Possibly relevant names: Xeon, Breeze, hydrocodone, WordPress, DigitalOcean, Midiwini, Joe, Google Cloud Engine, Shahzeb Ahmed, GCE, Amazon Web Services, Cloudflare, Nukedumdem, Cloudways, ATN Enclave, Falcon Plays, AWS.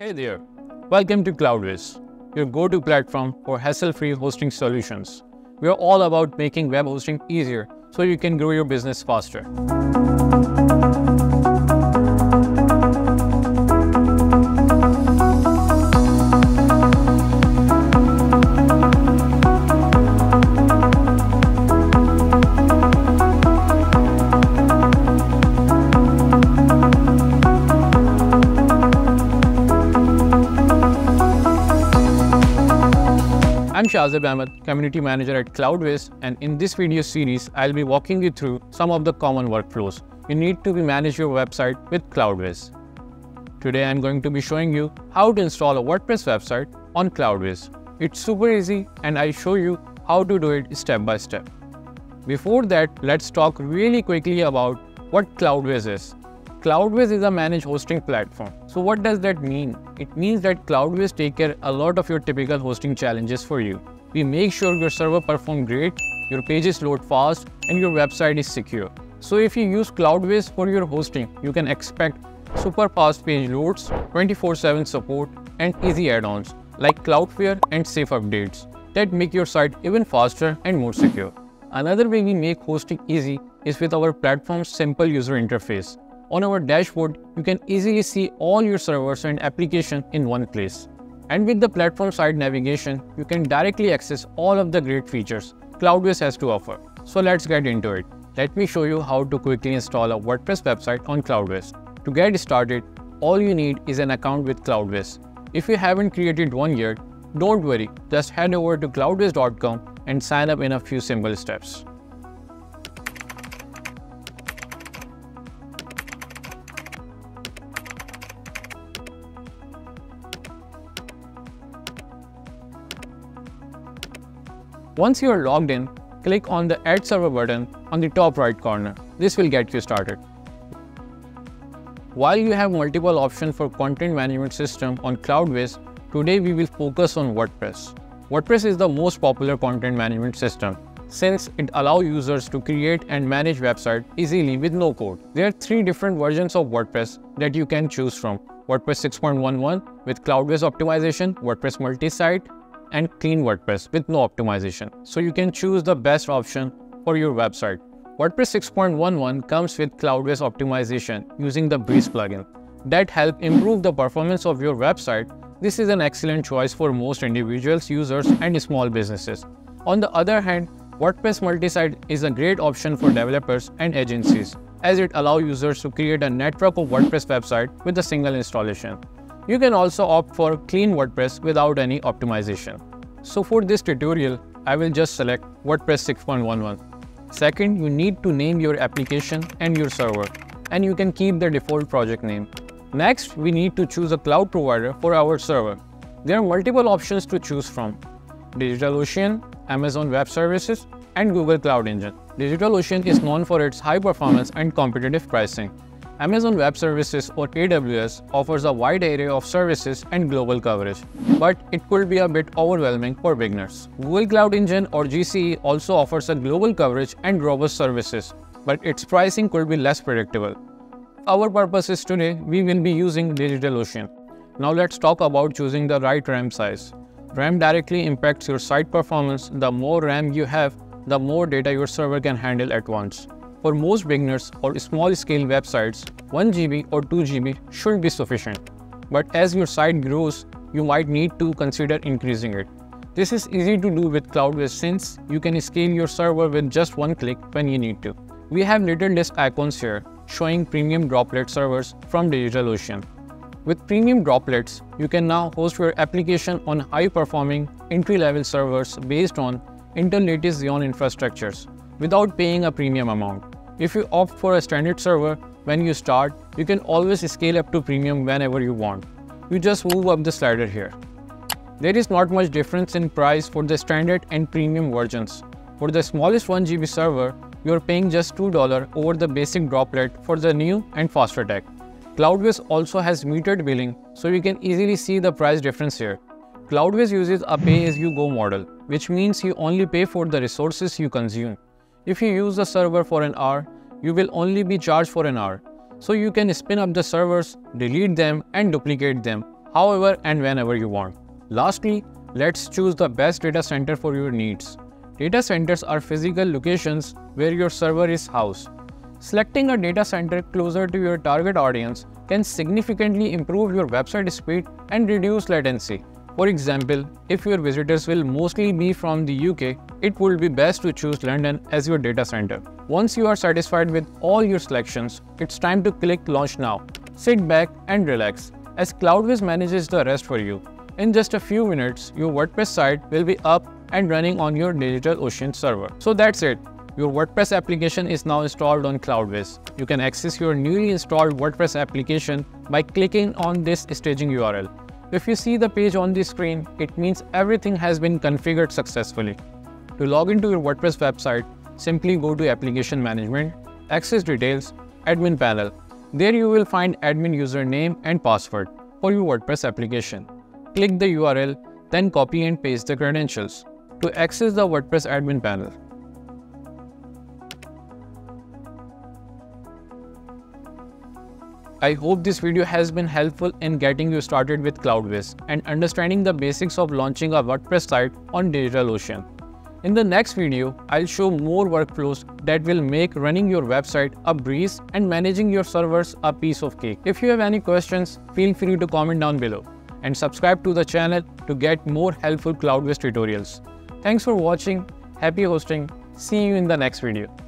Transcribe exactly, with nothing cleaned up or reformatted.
Hey there, welcome to Cloudways, your go-to platform for hassle-free hosting solutions. We are all about making web hosting easier so you can grow your business faster. I'm Shahzeb Ahmed, Community Manager at Cloudways, and in this video series, I'll be walking you through some of the common workflows you need to manage your website with Cloudways. Today, I'm going to be showing you how to install a WordPress website on Cloudways. It's super easy, and I'll show you how to do it step by step. Before that, let's talk really quickly about what Cloudways is. Cloudways is a managed hosting platform. So what does that mean? It means that Cloudways take care of a lot of your typical hosting challenges for you. We make sure your server performs great, your pages load fast, and your website is secure. So if you use Cloudways for your hosting, you can expect super fast page loads, twenty-four seven support, and easy add-ons like Cloudflare and safe updates that make your site even faster and more secure. Another way we make hosting easy is with our platform's simple user interface. On our dashboard, you can easily see all your servers and applications in one place. And with the platform side navigation, you can directly access all of the great features Cloudways has to offer. So let's get into it. Let me show you how to quickly install a WordPress website on Cloudways. To get started, all you need is an account with Cloudways. If you haven't created one yet, don't worry, just head over to cloudways dot com and sign up in a few simple steps. Once you are logged in, click on the Add Server button on the top right corner. This will get you started. While you have multiple options for content management system on Cloudways, today we will focus on WordPress. WordPress is the most popular content management system since it allows users to create and manage websites easily with no code. There are three different versions of WordPress that you can choose from: WordPress six point one one with Cloudways optimization, WordPress multi-site, and clean WordPress with no optimization. So you can choose the best option for your website. WordPress six point one one comes with Cloudways optimization using the Breeze plugin that helps improve the performance of your website. This is an excellent choice for most individuals, users, and small businesses. On the other hand, WordPress multi-site is a great option for developers and agencies as it allows users to create a network of WordPress websites with a single installation. You can also opt for clean WordPress without any optimization. So for this tutorial, I will just select WordPress six point one one. Second, you need to name your application and your server, and you can keep the default project name. Next, we need to choose a cloud provider for our server. There are multiple options to choose from: DigitalOcean, Amazon Web Services, and Google Cloud Engine. DigitalOcean is known for its high performance and competitive pricing. Amazon Web Services, or A W S, offers a wide array of services and global coverage, but it could be a bit overwhelming for beginners. Google Cloud Engine, or G C E, also offers a global coverage and robust services, but its pricing could be less predictable. Our purpose is today, we will be using DigitalOcean. Now let's talk about choosing the right RAM size. RAM directly impacts your site performance. The more RAM you have, the more data your server can handle at once. For most beginners or small-scale websites, one gigabyte or two gigabytes should be sufficient. But as your site grows, you might need to consider increasing it. This is easy to do with Cloudways since you can scale your server with just one click when you need to. We have little disk icons here showing premium droplet servers from DigitalOcean. With premium droplets, you can now host your application on high-performing entry-level servers based on Intel latest Xeon infrastructures without paying a premium amount. If you opt for a standard server when you start, you can always scale up to premium whenever you want. You just move up the slider here. There is not much difference in price for the standard and premium versions. For the smallest one gigabyte server, you are paying just two dollars over the basic droplet for the new and faster tech. Cloudways also has metered billing, so you can easily see the price difference here. Cloudways uses a pay-as-you-go model, which means you only pay for the resources you consume. If you use the server for an hour, you will only be charged for an hour. So you can spin up the servers, delete them, and duplicate them however and whenever you want. Lastly, let's choose the best data center for your needs. Data centers are physical locations where your server is housed. Selecting a data center closer to your target audience can significantly improve your website speed and reduce latency. For example, if your visitors will mostly be from the U K, it would be best to choose London as your data center. Once you are satisfied with all your selections, it's time to click Launch Now. Sit back and relax, as Cloudways manages the rest for you. In just a few minutes, your WordPress site will be up and running on your DigitalOcean server. So that's it. Your WordPress application is now installed on Cloudways. You can access your newly installed WordPress application by clicking on this staging U R L. If you see the page on the screen, it means everything has been configured successfully. To log into your WordPress website, simply go to Application Management, Access Details, Admin Panel. There you will find admin username and password for your WordPress application. Click the U R L, then copy and paste the credentials to access the WordPress admin panel. I hope this video has been helpful in getting you started with Cloudways and understanding the basics of launching a WordPress site on DigitalOcean. In the next video, I'll show more workflows that will make running your website a breeze and managing your servers a piece of cake. If you have any questions, feel free to comment down below and subscribe to the channel to get more helpful Cloudways tutorials. Thanks for watching, happy hosting, see you in the next video.